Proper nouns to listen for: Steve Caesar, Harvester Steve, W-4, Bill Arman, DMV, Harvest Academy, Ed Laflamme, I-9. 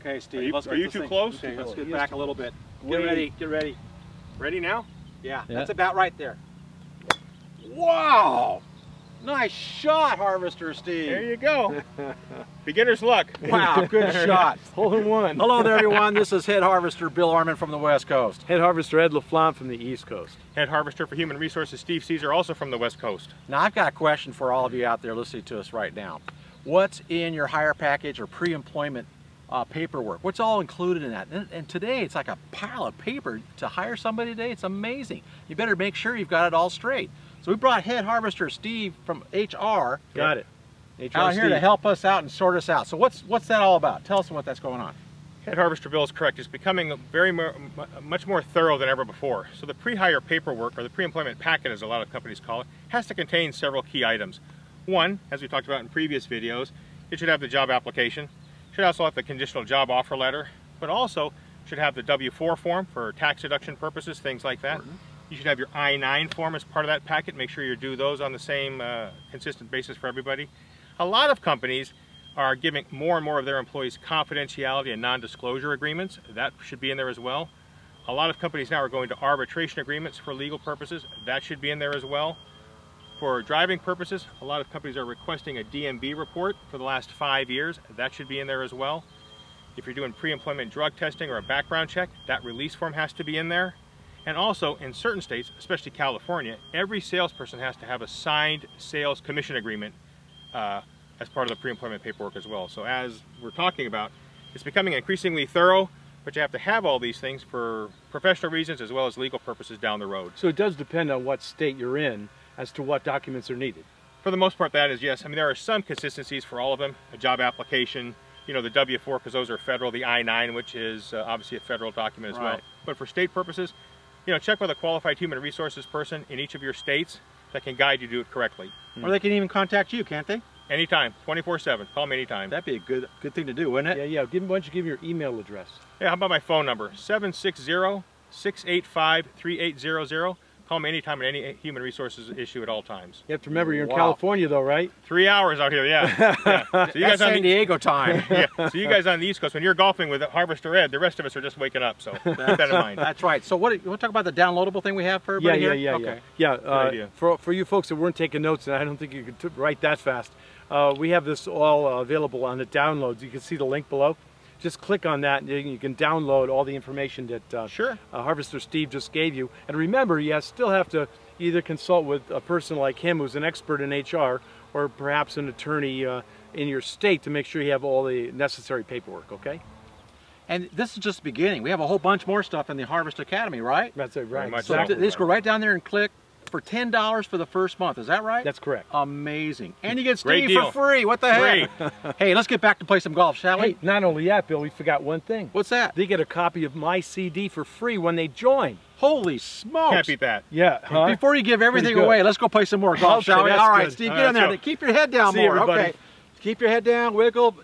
Okay, Steve. Are you too close? Okay, let's get back a little bit. Get ready. Get ready. Ready now? Yeah, yeah. That's about right there. Wow! Nice shot, Harvester Steve. There you go. Beginner's luck. Wow, good shot. Hole in one. Hello there, everyone. This is Head Harvester Bill Arman from the West Coast. Head Harvester Ed Laflamme from the East Coast. Head Harvester for Human Resources Steve Caesar, also from the West Coast. Now, I've got a question for all of you out there listening to us right now. What's in your hire package or pre-employment paperwork? What's all included in that? And today, it's like a pile of paper to hire somebody today. It's amazing. You better make sure you've got it all straight. So we brought Head Harvester Steve from HR. Got it. HR out here Steve. To help us out and sort us out. So what's that all about? Tell us what that's going on. Head Harvester Bill is correct. It's becoming much more thorough than ever before. So the pre-hire paperwork, or the pre-employment packet as a lot of companies call it, has to contain several key items. One, as we talked about in previous videos, it should have the job application. It should also have the conditional job offer letter, but also should have the W-4 form for tax deduction purposes, things like that. Mm-hmm. You should have your I-9 form as part of that packet. Make sure you do those on the same consistent basis for everybody. A lot of companies are giving more and more of their employees confidentiality and non-disclosure agreements. That should be in there as well. A lot of companies now are going to arbitration agreements for legal purposes. That should be in there as well. For driving purposes, a lot of companies are requesting a DMV report for the last 5 years. That should be in there as well. If you're doing pre-employment drug testing or a background check, that release form has to be in there. And also, in certain states, especially California, every salesperson has to have a signed sales commission agreement as part of the pre-employment paperwork as well. So as we're talking about, it's becoming increasingly thorough, but you have to have all these things for professional reasons as well as legal purposes down the road. So it does depend on what state you're in as to what documents are needed. For the most part, that is yes. I mean, there are some consistencies for all of them. A job application, you know, the W-4, because those are federal, the I-9, which is obviously a federal document as well. But for state purposes, you know, check with a qualified human resources person in each of your states that can guide you to do it correctly. Or they can even contact you, can't they? Anytime, 24/7. Call me anytime. That'd be a good thing to do, wouldn't it? Yeah, yeah. Why don't you give your email address? Yeah, how about my phone number? 760-685-3800. Call me anytime on any human resources issue at all times. You have to remember you're in California though, right? 3 hours out here, yeah. So you guys That's on San Diego time. Yeah. So you guys on the East Coast, when you're golfing with Harvester Ed, the rest of us are just waking up. So keep that in mind. That's right. So what? You want to talk about the downloadable thing we have for everybody here? Yeah. For you folks that weren't taking notes, and I don't think you could write that fast, we have this all available on the downloads. You can see the link below. Just click on that and you can download all the information that Harvester Steve just gave you. And remember, you still have to either consult with a person like him who's an expert in HR or perhaps an attorney in your state to make sure you have all the necessary paperwork, okay? And this is just the beginning. We have a whole bunch more stuff in the Harvest Academy, right? That's it, right. Exactly. So just go right down there and click for $10 for the first month. Is that right? That's correct. Amazing. And you get Steve for free. What the heck? Hey, let's get back to play some golf, shall we? Hey, not only that, Bill, we forgot one thing. What's that? They get a copy of my CD for free when they join. Holy smokes. Happy that. Yeah. Huh? Before you give everything away, let's go play some more golf, shall we? All right, Steve, get in there. Keep your head down more. Okay. Keep your head down, wiggle,